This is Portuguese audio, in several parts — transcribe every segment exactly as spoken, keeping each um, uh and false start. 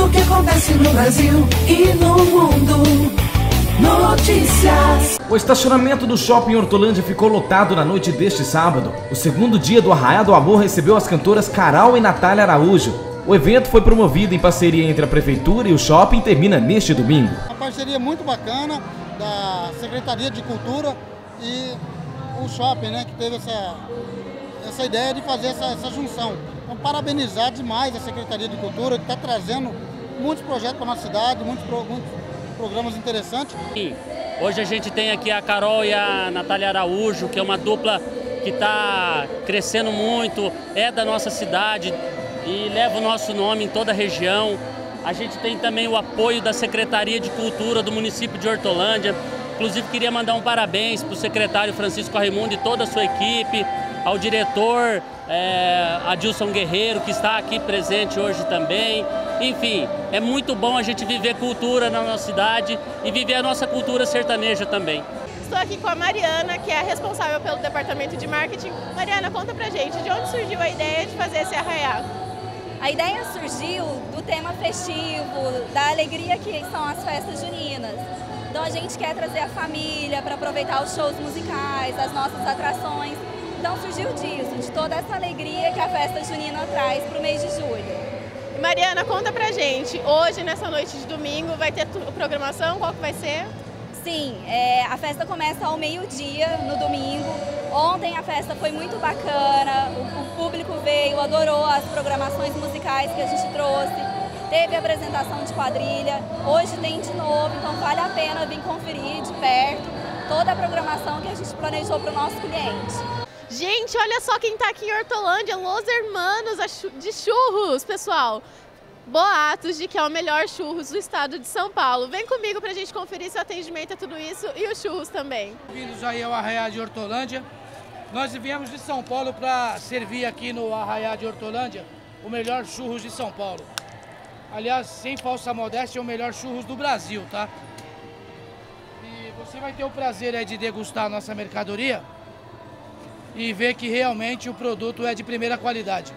tudo que acontece no Brasil e no mundo. Notícias. O estacionamento do shopping Hortolândia ficou lotado na noite deste sábado. O segundo dia do Arraiá do Amô recebeu as cantoras Carol e Natália Araújo. O evento foi promovido em parceria entre a prefeitura e o shopping e termina neste domingo. Uma parceria muito bacana da Secretaria de Cultura e o shopping, né, que teve essa, essa ideia de fazer essa, essa junção. Então, parabenizar demais a Secretaria de Cultura, que está trazendo muitos projetos para a nossa cidade, muitos projetos. Programas interessantes. Hoje a gente tem aqui a Carol e a Natália Araújo, que é uma dupla que está crescendo muito, é da nossa cidade e leva o nosso nome em toda a região. A gente tem também o apoio da Secretaria de Cultura do município de Hortolândia. Inclusive queria mandar um parabéns para o secretário Francisco Raimundo e toda a sua equipe, ao diretor é, Adilson Guerreiro, que está aqui presente hoje também. Enfim, é muito bom a gente viver cultura na nossa cidade e viver a nossa cultura sertaneja também. Estou aqui com a Mariana, que é a responsável pelo departamento de marketing. Mariana, conta pra gente, de onde surgiu a ideia de fazer esse arraiá? A ideia surgiu do tema festivo, da alegria que são as festas juninas. Então a gente quer trazer a família para aproveitar os shows musicais, as nossas atrações. Então surgiu disso, de toda essa alegria que a festa junina traz para o mês de julho. Mariana, conta pra gente, hoje, nessa noite de domingo, vai ter programação? Qual que vai ser? Sim, é, a festa começa ao meio-dia, no domingo. Ontem a festa foi muito bacana, o, o público veio, adorou as programações musicais que a gente trouxe. Teve apresentação de quadrilha, hoje tem de novo, então vale a pena vir conferir de perto toda a programação que a gente planejou para o nosso cliente. Gente, olha só quem está aqui em Hortolândia, Los Hermanos de Churros, pessoal. Boatos de que é o melhor churros do estado de São Paulo. Vem comigo para a gente conferir seu atendimento a tudo isso e os churros também. Bem-vindos aí ao Arraiá de Hortolândia. Nós viemos de São Paulo para servir aqui no Arraiá de Hortolândia o melhor churros de São Paulo. Aliás, sem falsa modéstia, é o melhor churros do Brasil, tá? E você vai ter o prazer aí de degustar a nossa mercadoria e ver que realmente o produto é de primeira qualidade.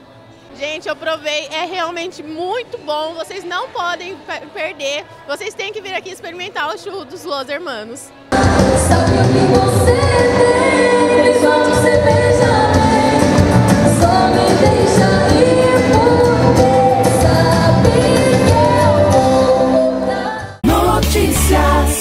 Gente, eu provei, é realmente muito bom, vocês não podem perder, vocês têm que vir aqui experimentar o churro dos Los Hermanos.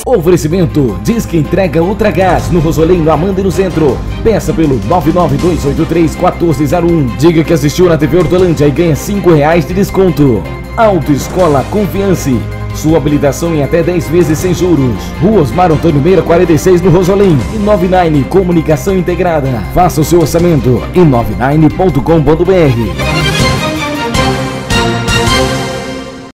Oferecimento, Disque Entrega Ultra Gás, no Rosolém, no Amanda e no Centro. Peça pelo nove nove dois oito três um quatro zero zero um. Diga que assistiu na T V Hortolândia e ganha cinco reais de desconto. Autoescola Confiança. Sua habilitação em até dez vezes sem juros. Rua Osmar Antônio Meira, quarenta e seis, no Rosolém. E noventa e nove Comunicação Integrada. Faça o seu orçamento em noventa e nove ponto com ponto br.